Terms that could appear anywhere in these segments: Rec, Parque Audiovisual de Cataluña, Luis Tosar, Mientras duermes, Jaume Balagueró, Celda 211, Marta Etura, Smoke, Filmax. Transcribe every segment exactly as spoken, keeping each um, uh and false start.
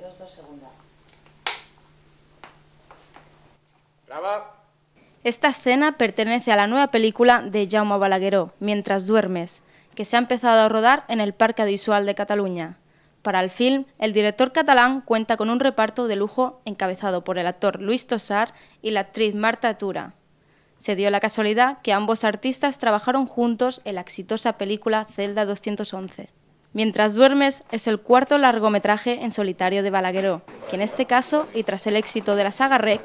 dos, dos segunda. Brava. Esta escena pertenece a la nueva película de Jaume Balagueró, Mientras duermes, que se ha empezado a rodar en el Parque Audiovisual de Cataluña. Para el film, el director catalán cuenta con un reparto de lujo encabezado por el actor Luis Tosar y la actriz Marta Etura. Se dio la casualidad que ambos artistas trabajaron juntos en la exitosa película Celda doscientos once. Mientras duermes es el cuarto largometraje en solitario de Balagueró, que en este caso, y tras el éxito de la saga Rec,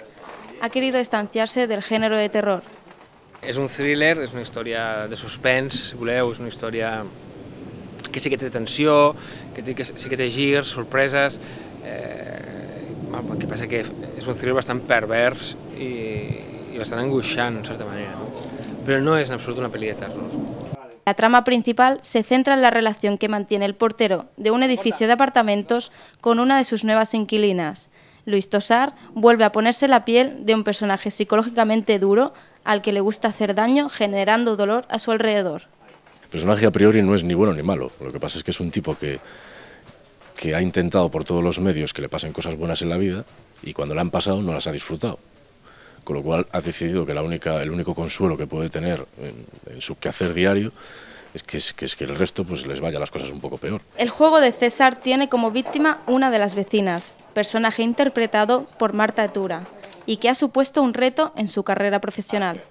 ha querido distanciarse del género de terror. Es un thriller, es una historia de suspense, si voleu, es una historia que sí que té tensió, que sí que té girs, sorpreses. Eh, el que passa que és un thriller bastant pervers i, i bastant angoixant, en certa manera, ¿no? Però no és en absolut una pel·li de terror. La trama principal se centra en la relación que mantiene el portero de un edificio de apartamentos con una de sus nuevas inquilinas. Luis Tosar vuelve a ponerse la piel de un personaje psicológicamente duro al que le gusta hacer daño generando dolor a su alrededor. El personaje a priori no es ni bueno ni malo, lo que pasa es que es un tipo que, que ha intentado por todos los medios que le pasen cosas buenas en la vida y cuando le han pasado no las ha disfrutado, con lo cual ha decidido que la única, el único consuelo que puede tener en, en su quehacer diario es que, es, que, es que el resto pues les vaya las cosas un poco peor. El juego de César tiene como víctima una de las vecinas, personaje interpretado por Marta Etura, y que ha supuesto un reto en su carrera profesional.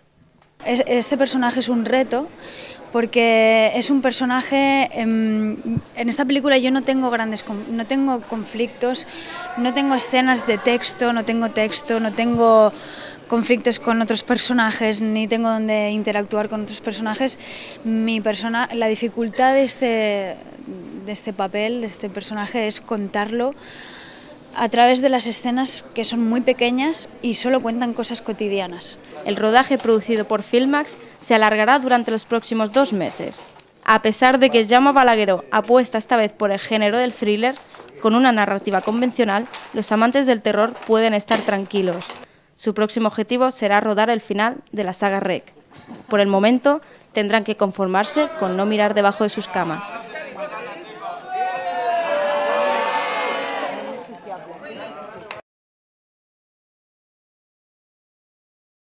Este personaje es un reto porque es un personaje, en, en esta película yo no tengo grandes, no tengo conflictos, no tengo escenas de texto, no tengo texto, no tengo conflictos con otros personajes, ni tengo donde interactuar con otros personajes. Mi persona, la dificultad de este, de este papel, de este personaje es contarlo a través de las escenas que son muy pequeñas y solo cuentan cosas cotidianas. El rodaje producido por Filmax se alargará durante los próximos dos meses. A pesar de que Jaume Balagueró apuesta esta vez por el género del thriller, con una narrativa convencional, los amantes del terror pueden estar tranquilos. Su próximo objetivo será rodar el final de la saga Rec. Por el momento, tendrán que conformarse con no mirar debajo de sus camas.